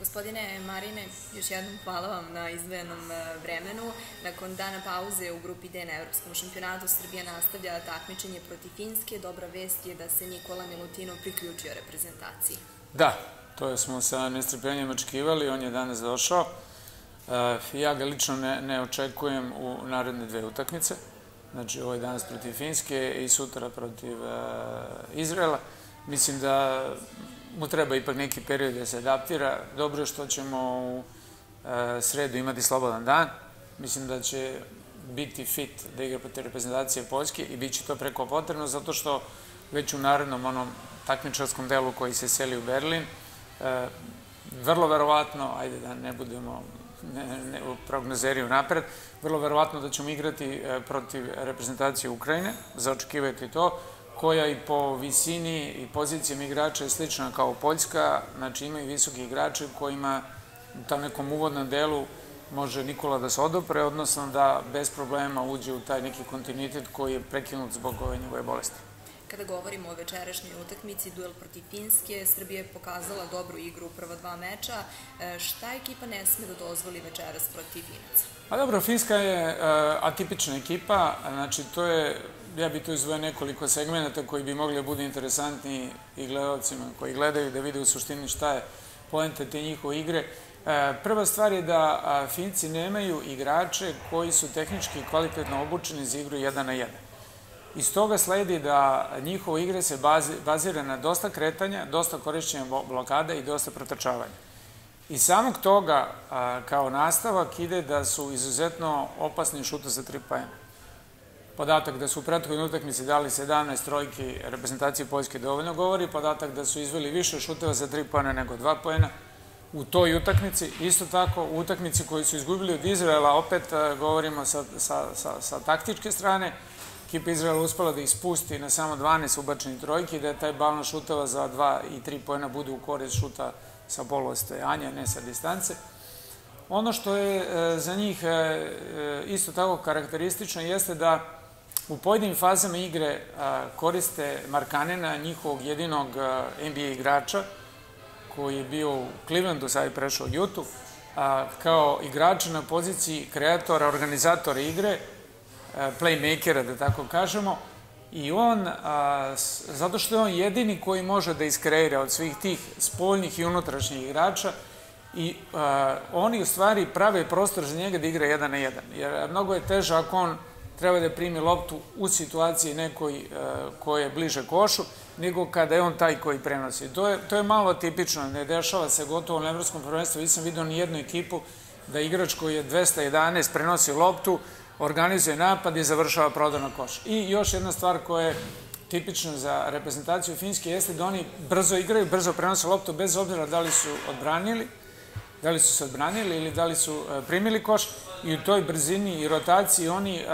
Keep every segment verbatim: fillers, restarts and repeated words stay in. Gospodine Marine, još jednom hvala vam na izdvojenom vremenu. Nakon dana pauze u grupi D na Evropskom šampionatu Srbija nastavlja takmičenje protiv Finske. Dobra vest je da se Nikola Milutinov priključio reprezentaciji. Da, to smo sa nestrpljenjem očekivali, on je danas došao. Ja ga lično ne očekujem u naredne dve utakmice. Znači, ovo je danas protiv Finske i sutra protiv Izraela. Mislim da mu treba ipak neki period da se adaptira. Dobro je što ćemo u sredu imati slobodan dan. Mislim da će biti fit da igra protiv reprezentacije Poljske i bit će to preko potrebno, zato što već u narednom onom takmičarskom delu koji se seli u Berlin, vrlo verovatno, ajde da ne budemo prognozeri unapred, vrlo verovatno da ćemo igrati protiv reprezentacije Ukrajine, zaočekivati to, koja i po visini i pozicijama igrača je slična kao Poljska, znači imaju visoki igrači kojima u tom nekom uvodnom delu može Nikola da se odopre, odnosno da bez problema uđe u taj neki kontinuitet koji je prekinut zbog ove njegove bolesti. Kada govorimo o večerašnjoj utakmici, duel protiv Finske, Srbija je pokazala dobru igru u prva dva meča. Šta ekipa ne sme da dozvoli večeras protiv Finaca? Pa dobro, Finska je atipična ekipa, znači to je, ja bih tu izdvojio nekoliko segmenta koji bi mogli da budu interesantni i gledalcima koji gledaju da vide u suštini šta je poenta te njihove igre. Prva stvar je da Finci nemaju igrače koji su tehnički kvalitetno obučeni za igru jedan na jedan. Iz toga sledi da njihovo igre se bazira na dosta kretanja, dosta korišćenja blokada i dosta protrčavanja. Iz samog toga, kao nastavak, ide da su izuzetno opasni šuta za tri poena. Podatak da su u prethodnoj utakmici dali sedamnaest trojki reprezentacije Poljske dovoljno govori, podatak da su izveli više šuteva za tri poena nego dva poena u toj utakmici. Isto tako, u utakmici koju su izgubili od Izraela, opet govorimo sa taktičke strane, ekipa Izraela uspela da ih spusti na samo dvanaest ubačenih trojki, da je taj balans šuteva za dva i tri poena bude u korist šuta sa polustojanja, ne sa distance. Ono što je za njih isto tako karakteristično jeste da u pojedinim fazama igre koriste Markanena, njihovog jedinog N B A igrača, koji je bio u Clevelandu, sad je prešao u Utah, kao igrača na poziciji kreatora, organizatora igre, playmakera, da tako kažemo. I on, zato što je on jedini koji može da iskreira od svih tih spoljnih i unutrašnjih igrača, i oni u stvari prave prostor za njega da igra jedan na jedan. Jer mnogo je teže ako on treba da primi loptu u situaciji nekoj koja je bliže košu, nego kada je on taj koji prenosi. To je malo tipično, ne dešava se gotovo u evropskom prvenstvu. Nisam vidio ni jednu ekipu da igrač koji je dvesta jedanaest prenosi loptu, organizuje napad i završava prodor na koš. I još jedna stvar koja je tipična za reprezentaciju Finske jeste da oni brzo igraju, brzo prenose loptu, bez obzira da li su odbranili, da li su se odbranili ili da li su primili koš, i u toj brzini i rotaciji oni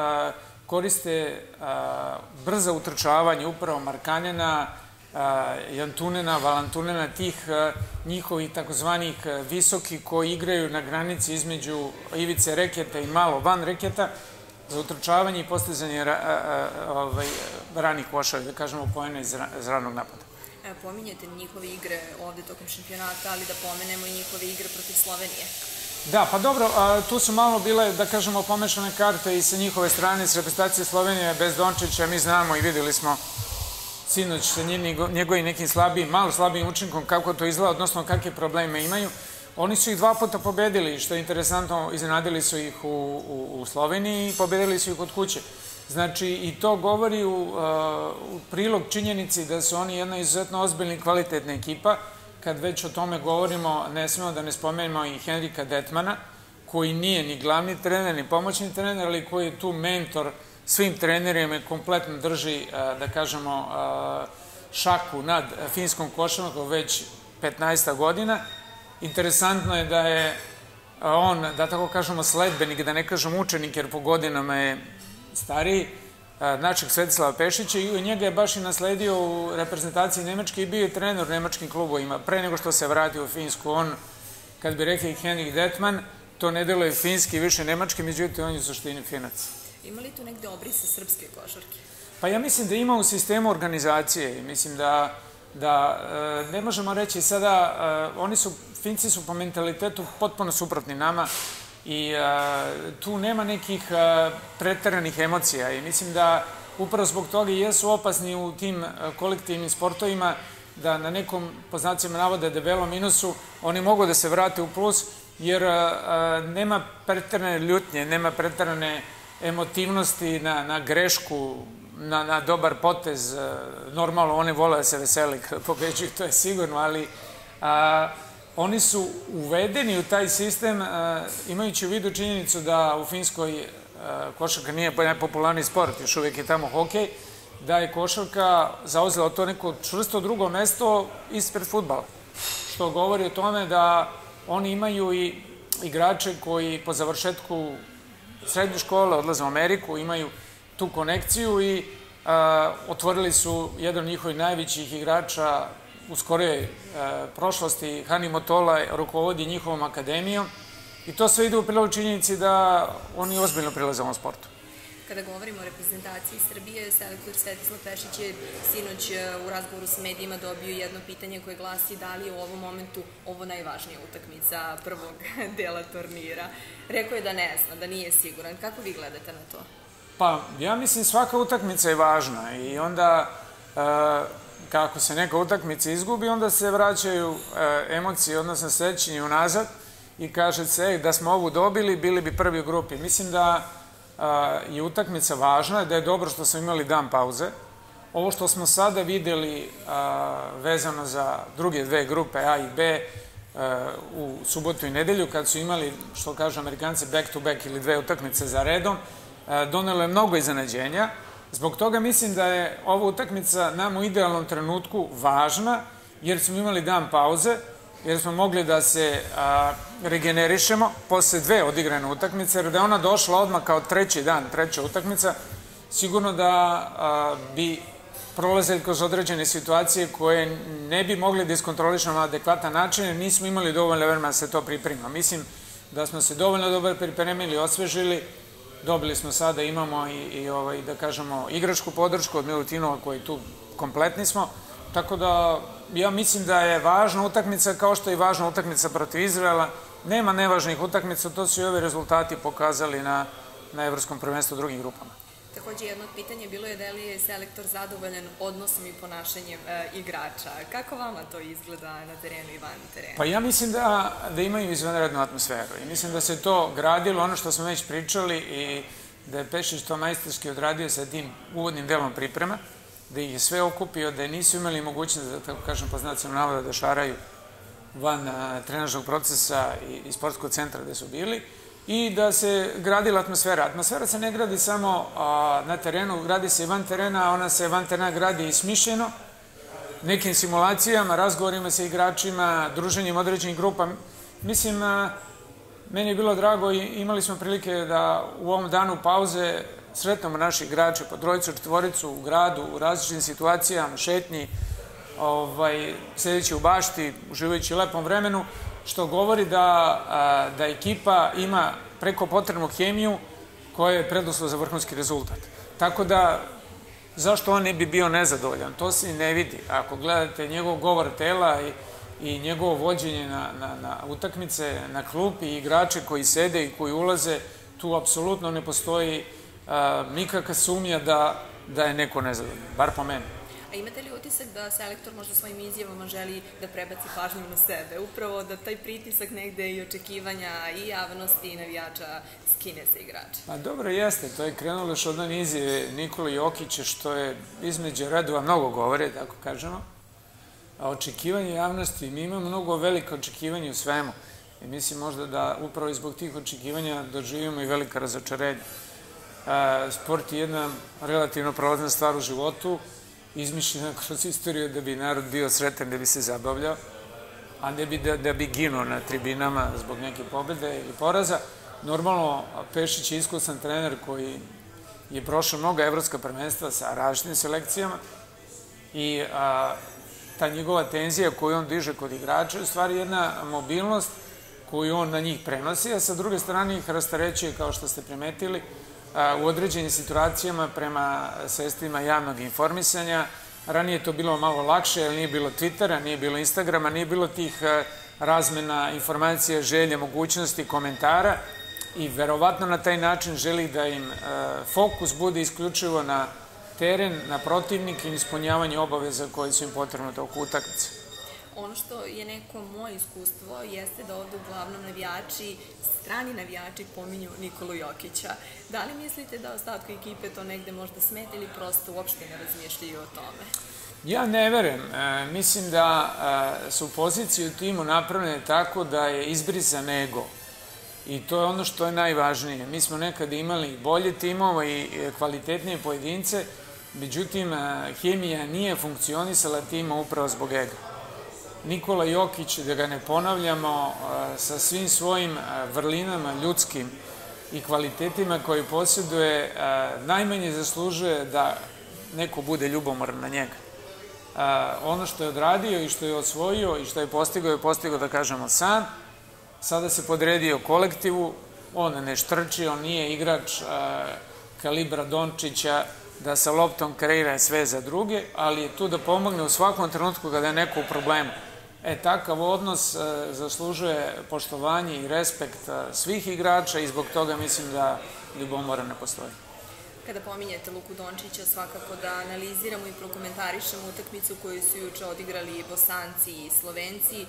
koriste brza utrčavanja upravo Markanena, Jantunena, Valančunasana, tih njihovih takozvanih visoki koji igraju na granici između ivice reketa i malo van reketa za utrčavanje i postizanje ranih koševa, da kažemo poena iz ranog napada. Pominjete njihove igre ovde tokom šampionata, ali da pomenemo i njihove igre protiv Slovenije. Da, pa dobro, tu su malo bile, da kažemo, pomešane karte i sa njihove strane, s reprezentacije Slovenije, bez Dončića. Mi znamo i videli smo sinoć sa njegovim nekim slabijim, malo slabijim učinkom kako to izgleda, odnosno kakve probleme imaju. Oni su ih dva puta pobedili, što je interesantno, iznenadili su ih u Sloveniji i pobedili su ih kod kuće. Znači, i to govori u prilog činjenici da su oni jedna izuzetno ozbiljna i kvalitetna ekipa. Kad već o tome govorimo, ne smemo da ne spomenemo i Henrika Dettmana, koji nije ni glavni trener, ni pomoćni trener, ali koji je tu mentor svim trenerima i kompletno drži, da kažemo, šaku nad finskom košarkom već petnaest godina. Interesantno je da je on, da tako kažemo, sledbenik, da ne kažem učenik, jer po godinama je stariji, našeg Svetislava Pešića, i njega je baš i nasledio u reprezentaciji Nemačke i bio je trener u nemačkim klubovima. Pre nego što se vratio u Finsku, on, kad bi rekli Henrik Dettmann, to ne deluje finski, više nemački, međutim on je u suštini Finac. Ima li tu negde obrisa srpske košarke? Pa ja mislim da ima u sistemu organizacije. Mislim da da ne možemo reći sada, oni su, Finci su po mentalitetu potpuno suprotni nama i tu nema nekih preteranih emocija i mislim da upravo zbog toga i jesu opasni u tim kolektivnim sportovima, da na nekom, po znacima navoda, debelom minusu, oni mogu da se vrate u plus, jer nema preterane ljutnje, nema preterane emotivnosti na grešku, na dobar potez. Normalno, oni vole da se veseli kada pobeđuju, to je sigurno, ali oni su uvedeni u taj sistem, imajući u vidu činjenicu da u Finskoj košarka nije najpopularniji sport, još uvijek je tamo hokej, da je košarka zauzela to neko čvrsto drugo mesto ispred fudbala, što govori o tome da oni imaju i igrače koji po završetku srednje škole odlaze u Ameriku, imaju tu konekciju i otvorili su jedan od njihovih najvećih igrača u skorijoj prošlosti, Hani Motola, rukovodi njihovom akademijom i to sve ide u prilog činjenici da oni ozbiljno prilaze ovom sportu. Kada govorimo o reprezentaciji Srbije, selektor Svetislav Pešić je sinoć u razgovoru sa medijima dobio jedno pitanje koje glasi da li je u ovom momentu ovo najvažnija utakmica prvog dela turnira. Rekao je da ne zna, da nije siguran. Kako vi gledate na to? Pa, ja mislim svaka utakmica je važna i onda kako se neka utakmica izgubi, onda se vraćaju emocije, odnosno sećanje unazad i kaže se da smo ovu dobili, bili bi prvi u grupi. Mislim da je utakmica važna, da je dobro što smo imali dan pauze. Ovo što smo sada videli vezano za druge dve grupe A i B u subotu i nedelju, kad su imali, što kažu Amerikanci, back to back ili dve utakmice za redom, donelo je mnogo iznenađenja. Zbog toga mislim da je ova utakmica nam u idealnom trenutku važna, jer smo imali dan pauze, jer smo mogli da se regenerišemo posle dve odigrane utakmice, jer da je ona došla odmah kao treći dan, treća utakmica, sigurno da bi prolazili kroz određene situacije koje ne bi mogli da iskontrolišemo na adekvatan način, jer nismo imali dovoljno vremena da se to priprema. Mislim da smo se dovoljno dobro pripremili, osvežili, dobili smo sada, imamo i, da kažemo, igračku podršku od Milutinova koji tu kompletni smo, tako da ja mislim da je važna utakmica kao što je i važna utakmica protiv Izraela. Nema nevažnih utakmica, to su i ovi rezultati pokazali na evropskom prvenstvu u drugim grupama. Takođe, jedno od pitanja bilo je da li je selektor zadovoljan odnosom i ponašanjem igrača. Kako vama to izgleda na terenu i van terena? Pa ja mislim da imaju izvanrednu atmosferu i mislim da se to gradilo, ono što smo već pričali, i da je Pešić to majstorski odradio sa tim uvodnim delom priprema, da ih je sve okupio, da nisu imali mogućnost, da tako kažem po znacima navoda, da šaraju van trenažnog procesa i sportskog centra gde su bili i da se gradila atmosfera. Atmosfera se ne gradi samo na terenu, gradi se i van terena, a ona se van terena gradi i smišljeno, nekim simulacijama, razgovorima sa igračima, druženjem određenih grupa. Mislim, meni je bilo drago i imali smo prilike da u ovom danu pauze sretnemo naši igrače po trojicu, četvoricu u gradu, u različitim situacijama, šetnji, sedeći u bašti, uživajući u lepom vremenu, što govori da ekipa ima preko potrebnu hemiju koja je preduslov za vrhunski rezultat. Tako da, zašto on ne bi bio nezadovoljan? To se ne vidi. Ako gledate njegov govor tela i njegovo vođenje na utakmice, na klupi, i igrače koji sede i koji ulaze, tu apsolutno ne postoji nikakva sumnja da je neko nezadovoljan, bar po meni. A imate li utisak da selektor možda svojim izjavama želi da prebaci pažnju na sebe? Upravo da taj pritisak negde i očekivanja i javnosti i navijača skine se igrača. Pa dobro, jeste. To je krenulo još od one izjave Nikole Jokića, što je između redova mnogo govore, tako kažemo. A očekivanje javnosti, mi imamo mnogo velike očekivanje u svemu. I mislim možda da upravo zbog tih očekivanja doživimo i velika razočarenja. Sport je jedna relativno prolazna stvar u životu, izmišljena kroz istoriju da bi narod bio sretan, da bi se zabavljao, a ne bi da bi ginuo na tribinama zbog neke pobede ili poraza. Normalno, Pešić je iskusan trener koji je prošao mnoga evropska prvenstva sa različitim selekcijama i ta njegova tenzija koju on diže kod igrača je u stvari jedna mobilnost koju on na njih prenosi, a sa druge strane ih rastarećuje, kao što ste primetili, u određenim situacijama prema sredstvima javnog informisanja, Ranije je to bilo malo lakše, jer nije bilo Twittera, nije bilo Instagrama, nije bilo tih razmena informacija, želje, mogućnosti, komentara i verovatno na taj način želi da im fokus bude isključivo na teren, na protivnik i ispunjavanje obaveza koje su im potrebne tokom utakmice. Ono što je neko moje iskustvo jeste da ovde uglavnom navijači, strani navijači pominju Nikolu Jokića. Da li mislite da ostatku ekipe to negde možda smeta ili prosto uopšte ne razmišljaju o tome? Ja ne verujem. Mislim da su pozicije u timu napravljene tako da je izbrisan ego. I to je ono što je najvažnije. Mi smo nekad imali bolje timove i kvalitetnije pojedince, međutim, hemija nije funkcionisala tima upravo zbog ega. Nikola Jokić, da ga ne ponavljamo, sa svim svojim vrlinama ljudskim i kvalitetima koje posjeduje, najmanje zaslužuje da neko bude ljubomoran na njega. Ono što je odradio i što je osvojio i što je postigao je postigao, da kažemo, sam. Sada se podredio kolektivu, on ne štrči, on nije igrač kalibra Dončića, da sa loptom kreira sve za druge, ali je tu da pomogne u svakom trenutku kada je neko u problemu. E, takav odnos zaslužuje poštovanje i respekt svih igrača i zbog toga mislim da ljubomora ne postoji. Kada pominjete Luku Dončića, svakako da analiziramo i prokomentarišemo utakmicu koju su juče odigrali Bosanci i Slovenci,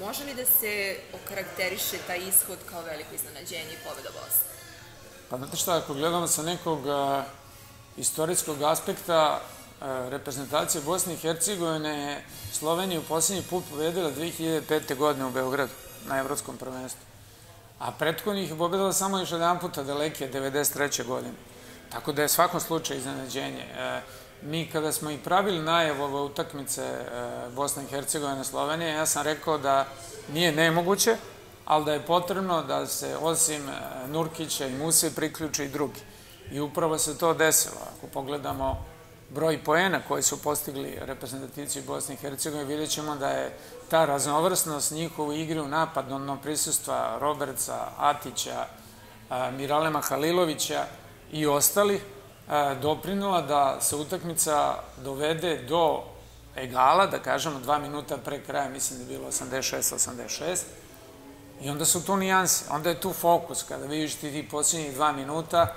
može li da se okarakteriše taj ishod kao veliko iznenađenje i pobeda Bosne? Pa znate šta, ako gledamo sa nekog istorijskog aspekta, reprezentacije Bosne i Hercegovine je Slovenija u posljednji put pobedila dve hiljade pete. godine u Beogradu na evropskom prvenstvu. A prethodno ih je pobedila samo još jedan puta daleke, devedeset treće. godine. Tako da je svakom slučaju iznenađenje. Mi kada smo i pravili najavu ove utakmice Bosne i Hercegovine i Slovenije, ja sam rekao da nije nemoguće, ali da je potrebno da se osim Nurkića i Muse priključe i drugi. I upravo se to desilo. Ako pogledamo broj poena koji su postigli reprezentativci Bosne i Hercegovine, vidjet ćemo da je ta raznovrsnost njihova igre u napad, ono prisustva Roberta Atića, Mirelema Halilovića i ostalih, doprinula da se utakmica dovede do egala, da kažemo dva minuta pre kraja, mislim da je bilo osamdeset šest osamdeset šest, i onda su tu nijanse, onda je tu fokus. Kada vidiš ti posljednjih dva minuta,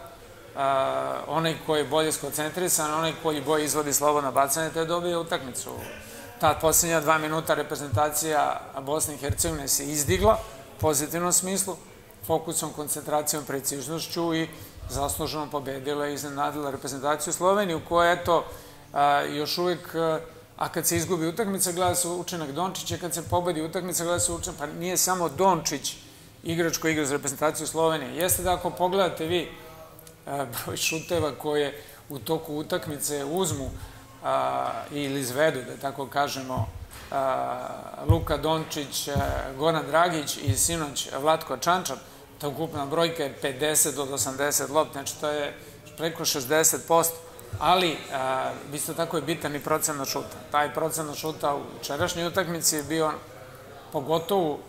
onaj koji je bolje skoncentrisan, onaj koji bolje izvodi slobodno bacanje, to je dobio utakmicu. Ta posljednja dva minuta reprezentacija Bosne i Hercegovine se izdigla u pozitivnom smislu, fokusom, koncentracijom, preciznošću i zasluženo pobedila i iznenadila reprezentaciju Sloveniju, koja je to još uvijek, a kad se izgubi utakmica, gleda se učinak Dončića, kad se pobedi utakmica, gleda se učinak, pa nije samo Dončić igrač koji igra za reprezentaciju Slovenije. Jeste da ako pogledate vi broj šuteva koje u toku utakmice uzmu ili izvedu, da tako kažemo, Luka Dončić, Goran Dragić i sinoć Vlatko Čančar, ta ukupna brojka je pedeset od osamdeset lopti, znači to je preko šezdeset posto, ali isto tako je bitan i procenat šuta. Taj procenat šuta u jučerašnjoj utakmici je bio pogotovo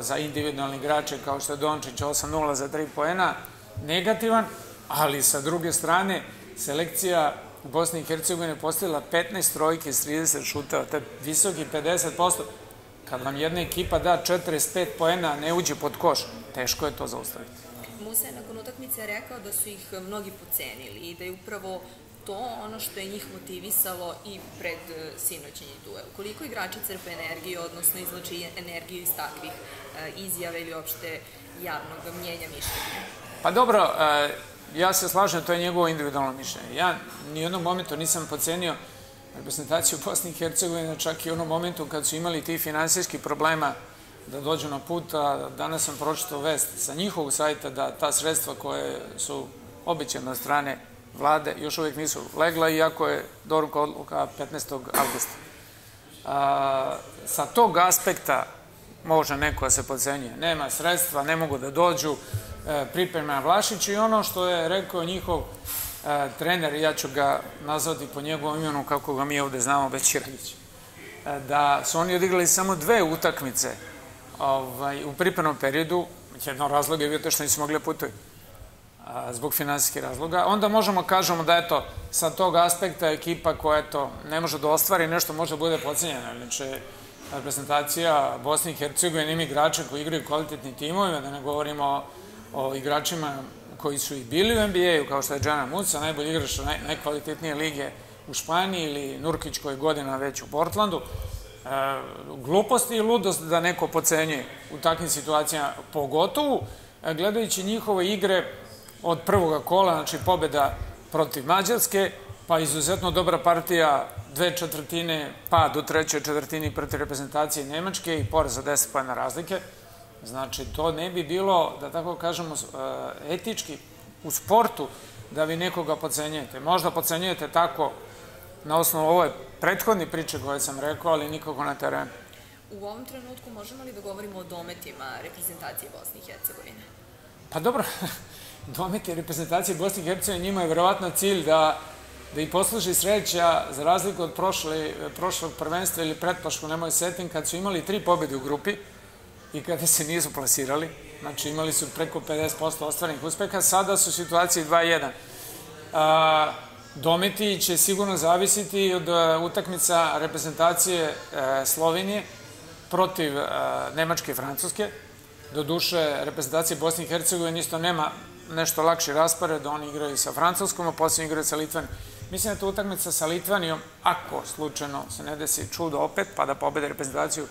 za individualni igrače kao što je Dončić osam nula za tri poena negativan, ali sa druge strane selekcija Bosne i Hercegovine postavila petnaest trojke iz trideset šuteva, to je visoki pedeset posto. Kad vam jedna ekipa da četrdeset pet poena, a ne uđe pod koš, teško je to zaustaviti. Musa je nakon utakmice rekao da su ih mnogi pocenili i da je upravo to ono što je njih motivisalo i pred sinoćenji duel. Koliko igrači crpe energiju, odnosno izvlači energiju iz takvih izjave ili uopšte javnog mnjenja mišljenja? Pa dobro, ja se slažem, to je njegovo individualno mišljenje. Ja ni u jednom momentu nisam pocenio reprezentaciju Bosne i Hercegovine, čak i u onom momentu kad su imali ti finansijski problema da dođu na put. Danas sam pročitao vest sa njihovog sajta da ta sredstva koje su obećana od strane vlade još uvijek nisu legla, iako je doruka odluka petnaestog avgusta. Sa tog aspekta može neko da se podcenjuje. Nema sredstva, ne mogu da dođu, priprema Vlašić i ono što je rekao njihov trener, ja ću ga nazvati po njegovom imenu kako ga mi ovde znamo, Bećirlić, da su oni odigrali samo dve utakmice u pripremnom periodu. Jedan razlog je bio to što nisu mogli putuju. zbog finansijskih razloga, onda možemo kažemo da, eto, sa tog aspekta ekipa koja, eto, ne može da ostvari nešto, može da bude podcenjena. Znači, reprezentacija Bosne i Hercegovine ima igrače koji igraju kvalitetni timovima, da ne govorimo o igračima koji su i bili u en bi ej-u, kao što je Džanan Musa, najbolji igrač najkvalitetnije lige u Španiji, ili Nurkić koji je godina već u Portlandu. Gluposti i ludost da neko podcenjuje u takvim situacijama, pogotovo gledajući njihove igre od prvoga kola, znači pobjeda protiv Mađarske, pa izuzetno dobra partija dve četvrtine, pa do trećoj četvrtini protiv reprezentacije Nemačke i poraz za deset pojena razlike. Znači, to ne bi bilo, da tako kažemo, etički u sportu da vi nekoga podcenjujete. Možda podcenjujete tako na osnovu ove prethodne priče koje sam rekao, ali nikako na terenu. U ovom trenutku možemo li da govorimo o dometima reprezentacije Bosne i Hercegovine? Pa dobro, dometi reprezentacije Bosne i Hercegovine, njima je verovatno cilj da i posluži sreća, za razliku od prošlog prvenstva ili pretprošlog, nemoj setim, kad su imali tri pobjede u grupi i kada se nisu plasirali, znači imali su preko pedeset posto ostvarenih uspeha, sada su u situaciji dva jedan. Dometi će sigurno zavisiti od utakmica reprezentacije Slovenije protiv Nemačke i Francuske. Doduše, reprezentacije Bosne i Hercegovine isto nema nešto lakši raspored, oni igraju sa Francuskom, a poslije igraju sa Litvanijom. Mislim da ta utakmica sa Litvanijom, ako slučajno se ne desi čudo opet, pa da pobede reprezentaciju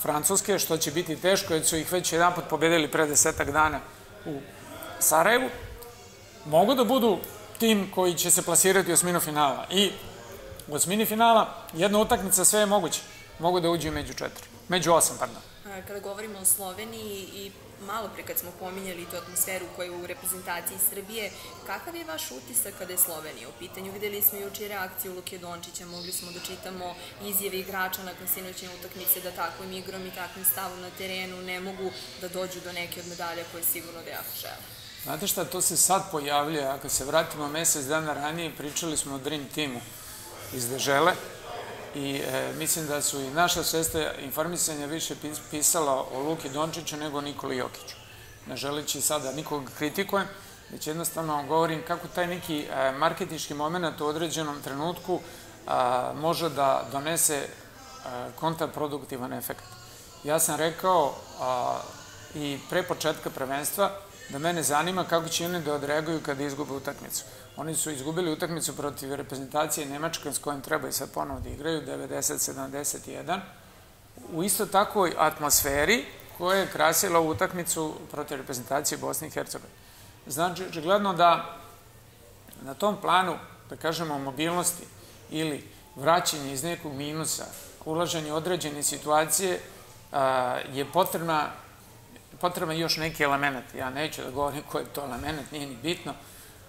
Francuske, što će biti teško, jer su ih već jedan put pobedili pre desetak dana u Sarajevu, mogu da budu tim koji će se plasirati u osminu finala. I u osmini finala jedna utakmica sve je moguće. Mogu da uđu među četiri. Među osam, pardon. Kada govorimo o Sloveniji i malo pre kad smo pominjali tu atmosferu koja je u reprezentaciji Srbije, kakav je vaš utisak kada je Slovenija u pitanju? Videli smo juče reakciju Luke Dončića, mogli smo da čitamo izjave igrača nakon sinoćne utakmice da takvim igrom i takvim stavom na terenu ne mogu da dođu do neke od medalja koje sigurno da jako žele. Znate šta, to se sad pojavljuje, a kad se vratimo mesec dana ranije, pričali smo o Dream Teamu iz Dežele, i mislim da su i naša sredstva informisanja više pisala o Luki Dončiću nego o Nikoli Jokiću. Ne želeći sada nikog kritikujem, već jednostavno govorim kako taj neki marketinški moment u određenom trenutku može da donese kontraproduktivan efekt. Ja sam rekao i pre početka prvenstva da mene zanima kako će oni da odreaguju kada izgube utakmicu. Oni su izgubili utakmicu protiv reprezentacije Nemačke s kojim treba i sad ponovo da igraju, devedeset sedamdeset jedan, u isto takvoj atmosferi koja je krasila u utakmicu protiv reprezentacije Bosne i Hercegovine. Znači, gledano da na tom planu, da kažemo, mobilnosti ili vraćanje iz nekog minusa, ulaženje određene situacije, je potrebna potrebno još neki element, ja neću da govorim koji je to element, nije ni bitno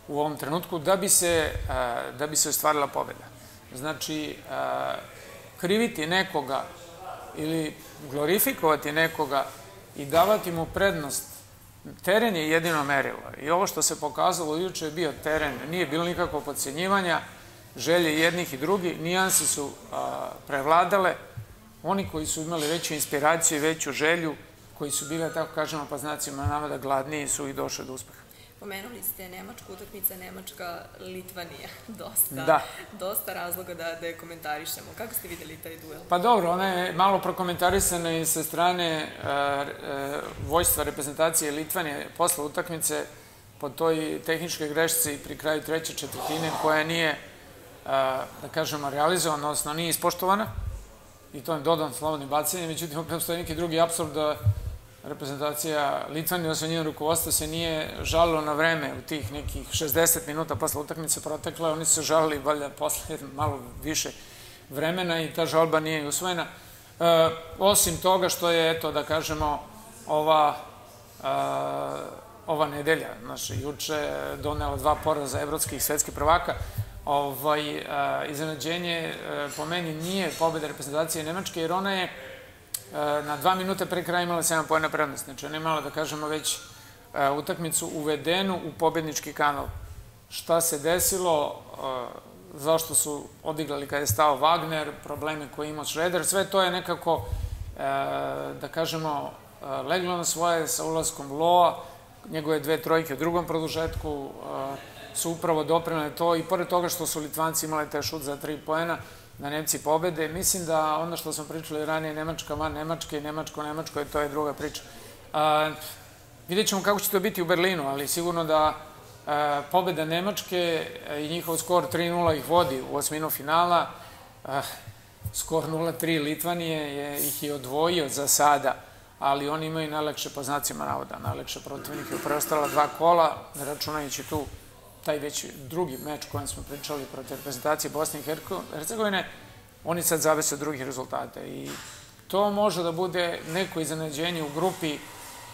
u ovom trenutku, da bi se, da bi se ostvarila pobjeda. Znači, kriviti nekoga ili glorifikovati nekoga i davati mu prednost, teren je jedino merilo. I ovo što se pokazalo juče je bio teren, nije bilo nikakvo podcenjivanja, želje jednih i drugih, nijanse su prevladale, oni koji su imali veću inspiraciju i veću želju, koji su bile, tako kažemo, pa znacima navoda gladniji su i došli do uspeha. Pomenuli ste Nemačku, utakmica Nemačka-Litvanija. Dosta razloga da je komentarišemo. Kako ste videli taj duel? Pa dobro, ona je malo prokomentarisana i sa strane vođstva reprezentacije Litvanije posle utakmice po toj tehničkoj grešci pri kraju treće četvrtine koja nije, da kažemo, realizovana, odnosno nije ispoštovana. I to je dodan slobodno bacanje, međutim, opet postoji neki drugi apsurd da reprezentacija Litvanije, odnosno njeno rukovodstvo, se nije žalilo na vreme u tih nekih šezdeset minuta posle utakmice protekla, oni su žalili valjda posle malo više vremena i ta žalba nije usvojena. Osim toga što je, eto, da kažemo, ova nedelja, znači, juče donela dva poraza evropskih i svetskih prvaka. Iznenađenje po meni nije pobjeda reprezentacije Nemačke, jer ona je na dva minute pre kraja imala sedam poena prednost. Znači, ona je imala, da kažemo, već utakmicu uvedenu u pobjednički kanal. Šta se desilo, zašto su odigrali kada je stao Wagner, probleme koje imao Šreder, sve to je nekako, da kažemo, leglo na svoje sa ulaskom Loa njegove dve trojke u drugom produžetku su upravo doprinele to, i pored toga što su Litvanci imali taj šut za tri poena, da Nemci pobede. Mislim da ono što smo pričali ranije, Nemačka van Nemačke i Nemačko-Nemačko, to je druga priča. Vidjet ćemo kako će to biti u Berlinu, ali sigurno da pobeda Nemačke i njihov skor tri nula ih vodi u osminu finala. Skor nula tri Litvanije ih je odvojio za sada, ali oni imaju najlakše, po znacima navoda, najlakše protivnike u preostala dva kola, računajući tu taj već drugi meč kojem smo pričali protiv reprezentacije Bosne i Hercegovine. Oni sad zavise od drugih rezultata i to može da bude neko iznenađenje u grupi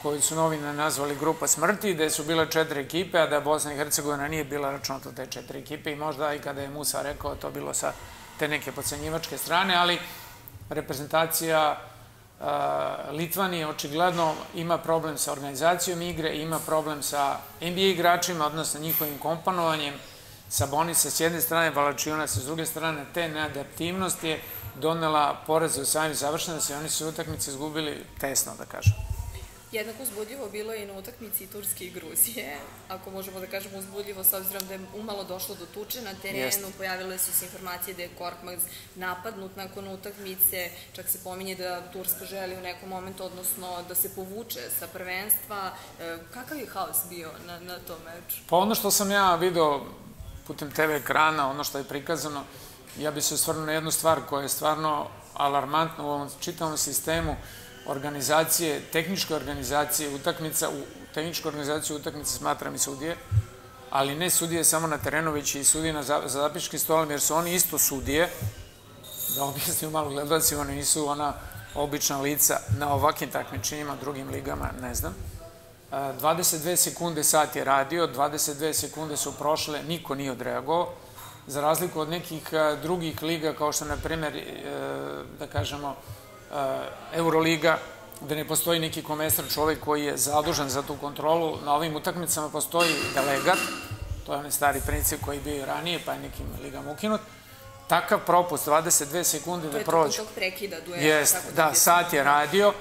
koju su novine nazvali grupa smrti, gde su bile četiri ekipe, a da Bosna i Hercegovina nije bila računata te četiri ekipe, i možda i kada je Musa rekao, to bilo sa te neke podcenjivačke strane, ali reprezentacija Litvanije očigledno ima problem sa organizacijom igre, ima problem sa N B A igračima, odnosno njihovim komponovanjem. Saboni sa s jedne strane, Valančunasan s druge strane, te neadaptivnost je donela poraze u samim završnicama, oni su utakmice izgubili tesno, da kažem. Jednako uzbudljivo bilo je i na utakmici Turske i Gruzije, ako možemo da kažemo uzbudljivo, s obzirom da je umalo došlo do tuče na terenu, pojavile su se informacije da je Korkmaz napadnut nakon utakmice, čak se pominje da Turska želi u nekom momentu, odnosno da se povuče sa prvenstva. Kakav je haos bio na tom meču? Pa ono što sam ja video putem te ve ekrana, ono što je prikazano, ja bih se osvrnuo na jednu stvar koja je stvarno alarmantna u ovom čitavom sistemu organizacije, tehničke organizacije utakmica, tehničku organizaciju utakmica smatram i sudije, ali ne sudije samo na terenu, već i sudije za zapisničkim stolom, jer su oni isto sudije, da objasnim malo gledalci, oni nisu ona obična lica na ovakvim takmičenjima, drugim ligama, ne znam. dvadeset dve sekunde sat je radio, dvadeset dve sekunde su prošle, niko nije odreagovao, za razliku od nekih drugih liga, kao što na primer, da kažemo, Euroliga, gde ne postoji neki komesar, čovek koji je zadužen za tu kontrolu. Na ovim utakmicama postoji delegat, to je onaj stari princip koji je bio i ranije, pa je nekim ligama ukinut. Takav propust, dvadeset dve sekunde da prođe. To je tog prekida duela. Da, sat je radio.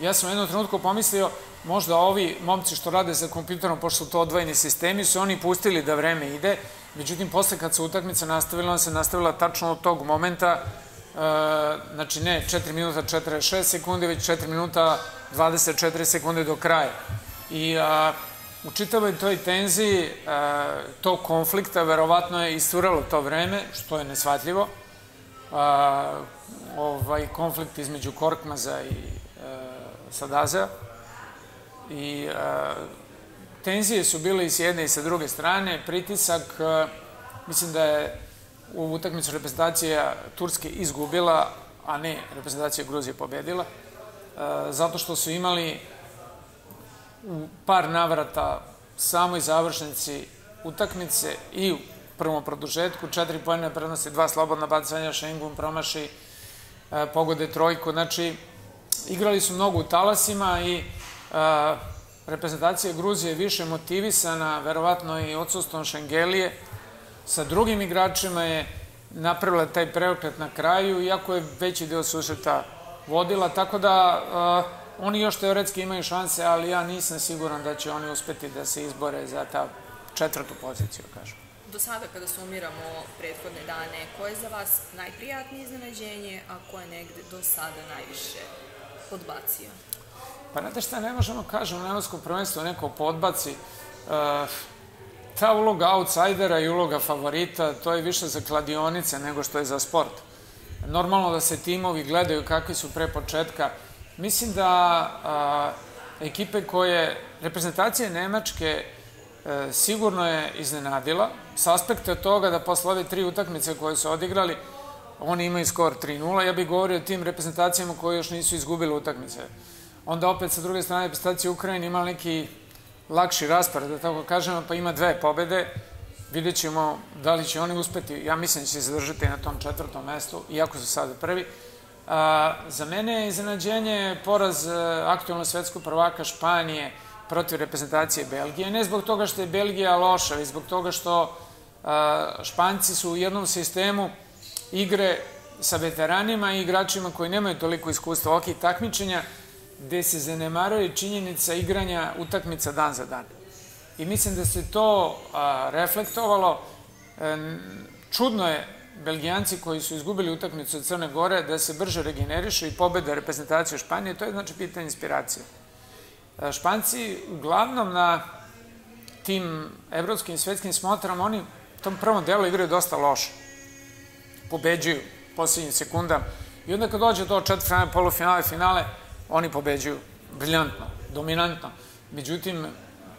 Ja sam u jednom trenutku pomislio, možda ovi momci što rade za kompjuterom, pošto su to odvojeni sistemi, su oni pustili da vreme ide. Međutim, posle kad se utakmica nastavila, ona se nastavila tačno od tog momenta. Znači ne četiri minuta četrdeset šest sekunde, već četiri minuta dvadeset četiri sekunde do kraja. I u čitavoj toj tenziji, tog konflikta, verovatno je iscurelo to vreme, što je neshvatljivo. Konflikt između Korkmaza i Sadazea. I tenzije su bile i s jedne i sa druge strane. Pritisak, mislim da je u utakmicu reprezentacija Turske izgubila, a ne reprezentacija Gruzije pobedila, zato što su imali u par navrata samoj završnici utakmice i u prvom produžetku četiri poena prednosti, dva slobodna bacanja, Šengun promaši, Pogoje trojku. Znači, igrali su mnogo u talasima i reprezentacija Gruzije je više motivisana, verovatno i odsustvom Šengelije, sa drugim igračima je napravila taj preokret na kraju, iako je veći deo susreta vodila, tako da oni još teoretski imaju šanse, ali ja nisam siguran da će oni uspeti da se izbore za ta četvrtu poziciju, kažem. Do sada, kada sumiramo prethodne dane, koje je za vas najprijatnije iznenađenje, a koje je negde do sada najviše podbacio? Pa znate šta, ne možemo kažem u nemačkom prvenstvu neko podbaci. Ta uloga outsidera i uloga favorita, to je više za kladionice nego što je za sport. Normalno da se timovi gledaju kakvi su pre početka. Mislim da ekipe koje reprezentacije Nemačke sigurno je iznenadila. S aspekta toga da posle ove tri utakmice koje su odigrali, oni imaju skor tri nula. Ja bih govorio o tim reprezentacijama koje još nisu izgubile utakmice. Onda opet sa druge strane reprezentacija Ukrajine imala neki lakši raspored, da tako kažemo, pa ima dve pobede. Vidjet ćemo da li će oni uspeti, ja mislim da će se držati na tom četvrtom mestu, iako su sada prvi. Za mene je iznenađenje poraz aktualno svetskog prvaka Španije protiv reprezentacije Belgije. Ne zbog toga što je Belgija loša, već zbog toga što Španci su u jednom sistemu igre sa veteranima i igračima koji nemaju toliko iskustva, ok, takmičenja. gde se zanemaruje činjenica igranja utakmica dan za dan. I mislim da se to reflektovalo. Čudno je Belgijanci koji su izgubili utakmicu od Crne Gore da se brže regenerišu i pobede reprezentaciju Španije. To je znači pitanje inspiracije. Španci uglavnom na tim evropskim i svetskim smotrama, oni u tom prvom delu igraju dosta loše. Pobeđuju posljednjim sekundama. I onda kad dođe do četvrtfinala, polufinala i finale, oni pobeđuju briljantno, dominantno. Međutim,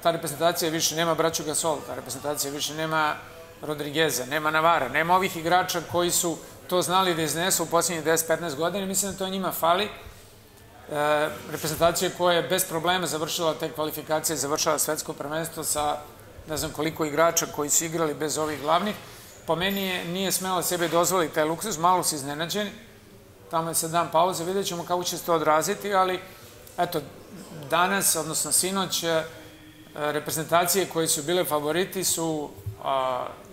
ta reprezentacija više nema braću Gasol, ta reprezentacija više nema Rodrigueza, nema Navara, nema ovih igrača koji su to znali da iznesu u posljednjih deset do petnaest godina. Mislim da to njima fali. Reprezentacija koja je bez problema završila te kvalifikacije, završala svetsko prvenstvo sa ne znam koliko igrača koji su igrali bez ovih glavnih. Po meni nije smela sebe dozvoliti taj luksuz, malo su iznenađeni. Tamo je sad dan pauze, vidjet ćemo kako će se to odraziti, ali eto, danas, odnosno sinoć, reprezentacije koje su bile favoriti su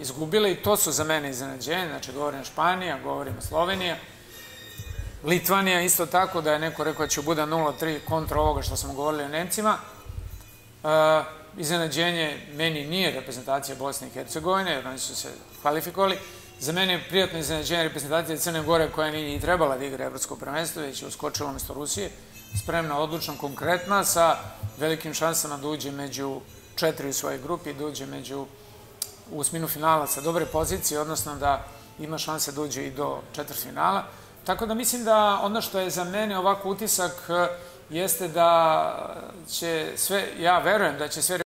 izgubile i to su za mene iznenađenje. Znači, govorim Španija, govorim Slovenija, Litvanija isto tako, da je neko rekao da će bude nula tri kontra ovoga što smo govorili o Nemcima. Iznenađenje meni nije reprezentacija Bosne i Hercegovine, jer oni su se kvalifikovali. Za mene je prijatno iznenađenje reprezentacije Crne Gore koja nije i trebala da igra evropsko prvenstvo, već je uskočila mesto Rusije, spremna, odlučna, konkretna, sa velikim šansama da uđe među četiri u svojoj grupi, da uđe među osminu finala sa dobre pozicije, odnosno da ima šanse da uđe i do četvrtfinala. Tako da mislim da ono što je za mene ovako utisak jeste da će sve, ja verujem da će sve